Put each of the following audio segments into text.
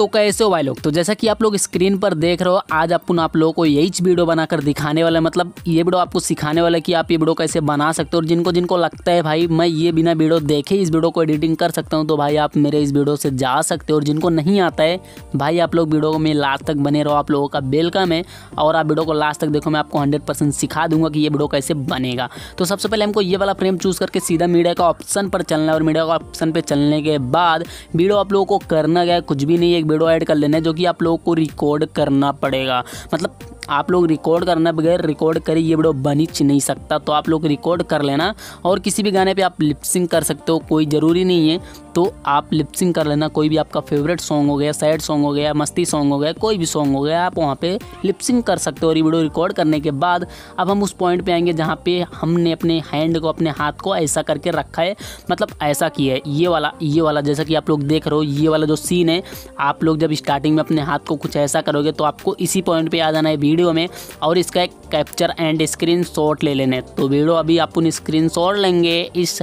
तो कैसे हो भाई लोग। तो जैसा कि आप लोग स्क्रीन पर देख रहे हो, आज अपन आप लोगों को यही वीडियो बनाकर दिखाने वाला है। मतलब ये वीडियो आपको सिखाने वाला है कि आप ये वीडियो कैसे बना सकते हो। और जिनको जिनको लगता है भाई मैं ये बिना वीडियो देखे इस वीडियो को एडिटिंग कर सकता हूँ, तो भाई आप मेरे इस वीडियो से जा सकते हो। और जिनको नहीं आता है भाई, आप लोग वीडियो में लास्ट तक बने रहो, आप लोगों का वेलकम है। और आप वीडियो को लास्ट तक देखो, मैं आपको 100% सिखा दूंगा कि ये वीडियो कैसे बनेगा। तो सबसे पहले हमको ये वाला फ्रेम चूज़ करके सीधा मीडिया का ऑप्शन पर चलना है। और मीडिया का ऑप्शन पर चलने के बाद वीडियो आप लोगों को करना गया कुछ भी नहीं, एक वीडियो ऐड कर लेना है जो कि आप लोगों को रिकॉर्ड करना पड़ेगा। मतलब आप लोग रिकॉर्ड करना, बगैर रिकॉर्ड करी ये वीडियो बनीच नहीं सकता। तो आप लोग रिकॉर्ड कर लेना और किसी भी गाने पे आप लिपसिंग कर सकते हो, कोई ज़रूरी नहीं है। तो आप लिपसिंग कर लेना, कोई भी आपका फेवरेट सॉन्ग हो गया, सैड सॉन्ग हो गया, मस्ती सॉन्ग हो गया, कोई भी सॉन्ग हो गया, आप वहाँ पे लिपसिंग कर सकते हो। और ये वीडियो रिकॉर्ड करने के बाद अब हम उस पॉइंट पे आएंगे जहाँ पे हमने अपने हैंड को, अपने हाथ को ऐसा करके रखा है। मतलब ऐसा किया है ये वाला जैसा कि आप लोग देख रहे हो, ये वाला जो सीन है, आप लोग जब स्टार्टिंग में अपने हाथ को कुछ ऐसा करोगे तो आपको इसी पॉइंट पर आ जाना है वीडियो में और इसका एक कैप्चर एंड स्क्रीन शॉट ले लेने। तो वीडियो अभी अपन स्क्रीन शॉट लेंगे इस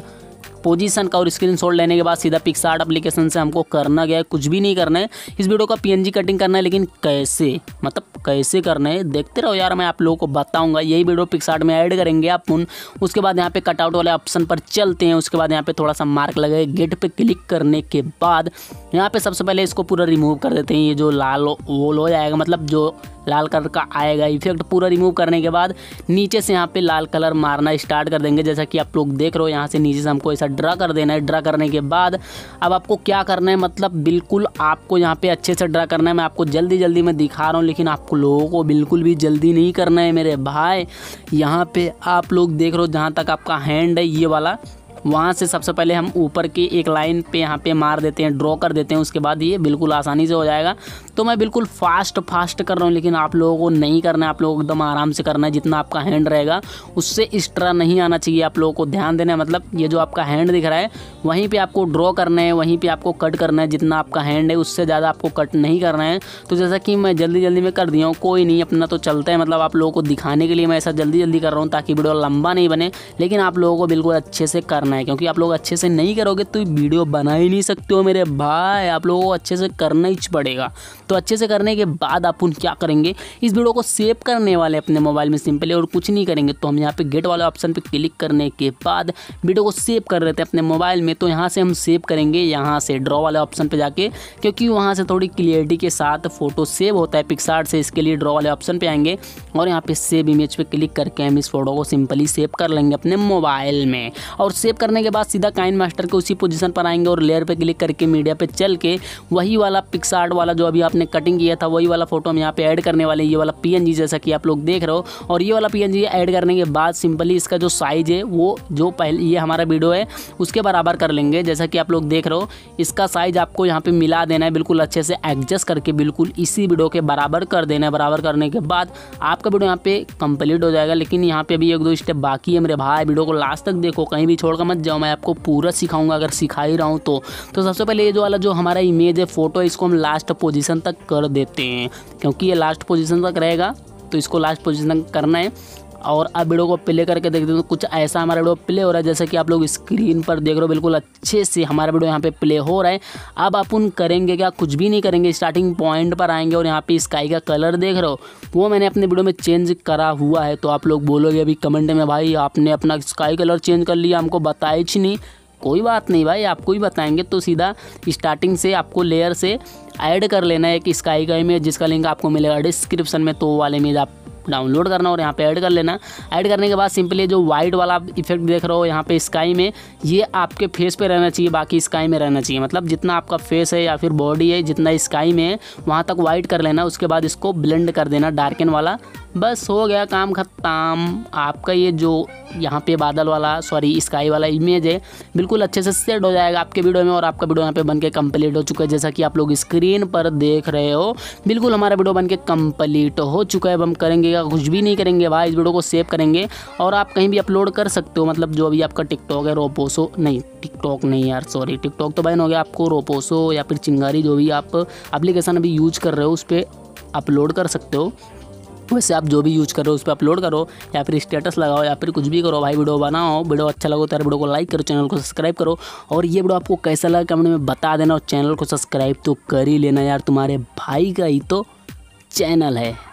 पोजीशन का। और स्क्रीनशॉट लेने के बाद सीधा पिक्सार्ट एप्लीकेशन से हमको करना गया है कुछ भी नहीं करना है, इस वीडियो का पीएनजी कटिंग करना है। लेकिन कैसे, मतलब कैसे करना है देखते रहो यार, मैं आप लोगों को बताऊंगा। यही वीडियो पिक्सार्ट में ऐड करेंगे आप उन। उसके बाद यहाँ पे कटआउट वाले ऑप्शन पर चलते हैं। उसके बाद यहाँ पे थोड़ा सा मार्क लगे गेट पर क्लिक करने के बाद यहाँ पे सबसे पहले इसको पूरा रिमूव कर देते हैं। ये जो लाल वॉल हो जाएगा, मतलब जो लाल कलर का आएगा इफेक्ट, पूरा रिमूव करने के बाद नीचे से यहाँ पे लाल कलर मारना स्टार्ट कर देंगे। जैसा कि आप लोग देख रहे हो, यहाँ से नीचे से हमको ऐसा ड्रा कर देना है। ड्रा करने के बाद अब आपको क्या करना है, मतलब बिल्कुल आपको यहाँ पे अच्छे से ड्रा करना है। मैं आपको जल्दी मैं दिखा रहा हूँ, लेकिन आपको लोगों को बिल्कुल भी जल्दी नहीं करना है मेरे भाई। यहाँ पर आप लोग देख रहे हो, जहाँ तक आपका हैंड है ये वाला, वहाँ से सबसे पहले हम ऊपर की एक लाइन पे यहाँ पे मार देते हैं, ड्रॉ कर देते हैं। उसके बाद ये बिल्कुल आसानी से हो जाएगा। तो मैं बिल्कुल फास्ट कर रहा हूँ, लेकिन आप लोगों को नहीं करना है। आप लोगों को एकदम आराम से करना है। जितना आपका हैंड रहेगा उससे इस तरह नहीं आना चाहिए, आप लोगों को ध्यान देना है। मतलब ये जो आपका हैंड दिख रहा है वहीं पर आपको ड्रॉ करना है, वहीं पर आपको कट करना है। जितना आपका हैंड है उससे ज़्यादा आपको कट नहीं करना है। तो जैसा कि मैं जल्दी में कर दिया हूँ, कोई नहीं, अपना तो चलता है। मतलब आप लोगों को दिखाने के लिए मैं ऐसा जल्दी कर रहा हूँ ताकि वीडियो लंबा नहीं बने, लेकिन आप लोगों को बिल्कुल अच्छे से करना है। क्योंकि आप लोग अच्छे से नहीं करोगे तो वीडियो बना ही नहीं सकते हो मेरे भाई। आप लोगों को अच्छे से करना ही पड़ेगा। तो अच्छे से करने के बाद आप उन क्या करेंगे, इस वीडियो को सेव करने वाले अपने मोबाइल में सिंपली, और कुछ नहीं करेंगे। तो हम यहाँ पे गेट वाले ऑप्शन पे क्लिक करने के बाद वीडियो को सेव कर रहे थे अपने मोबाइल में। तो यहाँ से हम सेव करेंगे, यहाँ से ड्रॉ वाले ऑप्शन पर जाके, क्योंकि वहाँ से थोड़ी क्लियरिटी के साथ फोटो सेव होता है पिक्सार्ट से। इसके लिए ड्रॉ वाले ऑप्शन पर आएंगे और यहाँ पर सेव इमेज पर क्लिक करके हम इस फोटो को सिंपली सेव कर लेंगे अपने मोबाइल में। और सेव करने के बाद सीधा काइन मास्टर के उसी पोजीशन पर आएंगे और लेयर पे क्लिक करके मीडिया पे चल के वही वाला पिक्सार्ट वाला जो अभी आपने कटिंग किया था, वही वाला फोटो हम यहाँ पे ऐड करने वाले हैं। ये वाला पीएनजी जैसा कि आप लोग देख रहे हो। और ये वाला पीएनजी ऐड करने के बाद सिंपली इसका जो साइज है वो जो पहले ये हमारा वीडियो है उसके बराबर कर लेंगे। जैसा कि आप लोग देख रहे हो, इसका साइज आपको यहाँ पर मिला देना है बिल्कुल अच्छे से एडजस्ट करके, बिल्कुल इसी वीडियो के बराबर कर देना है। बराबर करने के बाद आपका वीडियो यहाँ पे कंप्लीट हो जाएगा। लेकिन यहाँ पे भी एक दो स्टेप बाकी है मेरे भाई, वीडियो को लास्ट तक देखो, कहीं भी छोड़कर मत जाओ। मैं आपको पूरा सिखाऊंगा अगर सिखा ही रहा हूँ तो सबसे पहले ये जो वाला जो हमारा इमेज है, फोटो है, इसको हम लास्ट पोजीशन तक कर देते हैं। क्योंकि ये लास्ट पोजीशन तक रहेगा तो इसको लास्ट पोजीशन तक करना है। और अब वीडियो को प्ले करके देखते हैं तो कुछ ऐसा हमारा वीडियो प्ले हो रहा है। जैसे कि आप लोग स्क्रीन पर देख रहे हो, बिल्कुल अच्छे से हमारा वीडियो यहाँ पे प्ले हो रहा है। अब अपन करेंगे क्या, कुछ भी नहीं करेंगे। स्टार्टिंग पॉइंट पर आएंगे और यहाँ पे स्काई का कलर देख रहे हो, वो मैंने अपने वीडियो में चेंज करा हुआ है। तो आप लोग बोलोगे अभी कमेंट में, भाई आपने अपना स्काई कलर चेंज कर लिया, हमको बताया ही नहीं। कोई बात नहीं भाई, आपको ही बताएंगे। तो सीधा स्टार्टिंग से आपको लेयर से ऐड कर लेना है एक स्काई का इमेज, जिसका लिंक आपको मिलेगा डिस्क्रिप्शन में। तो वाले इमेज आप डाउनलोड करना और यहाँ पे ऐड कर लेना। ऐड करने के बाद सिंपली जो वाइट वाला इफेक्ट देख रहे हो यहाँ पे स्काई में, ये आपके फेस पे रहना चाहिए, बाकी स्काई में रहना चाहिए। मतलब जितना आपका फेस है या फिर बॉडी है, जितना स्काई में है वहाँ तक वाइट कर लेना। उसके बाद इसको ब्लेंड कर देना डार्कन वाला, बस हो गया काम ख़त्म। आपका ये जो यहाँ पे बादल वाला, सॉरी स्काई वाला इमेज है, बिल्कुल अच्छे से सेट हो जाएगा आपके वीडियो में। और आपका वीडियो यहाँ पे बनके कंप्लीट हो चुका है। जैसा कि आप लोग स्क्रीन पर देख रहे हो, बिल्कुल हमारा वीडियो बनके कंप्लीट हो चुका है। अब हम करेंगे क्या, कुछ भी नहीं करेंगे भाई, इस वीडियो को सेव करेंगे और आप कहीं भी अपलोड कर सकते हो। मतलब जो अभी आपका टिकटॉक है, रोपोसो नहीं, टिकटॉक नहीं यार, सॉरी टिकटॉक तो बैन हो गया। आपको रोपोसो या फिर चिंगारी जो भी आप एप्लीकेशन अभी यूज कर रहे हो उस पर अपलोड कर सकते हो। वैसे आप जो भी यूज़ करो उस पर अपलोड करो या फिर स्टेटस लगाओ या फिर कुछ भी करो भाई, वीडियो बनाओ। वीडियो अच्छा लगो तो यार वीडियो को लाइक करो, चैनल को सब्सक्राइब करो। और ये वीडियो आपको कैसा लगा कमेंट में बता देना और चैनल को सब्सक्राइब तो कर ही लेना यार, तुम्हारे भाई का ही तो चैनल है।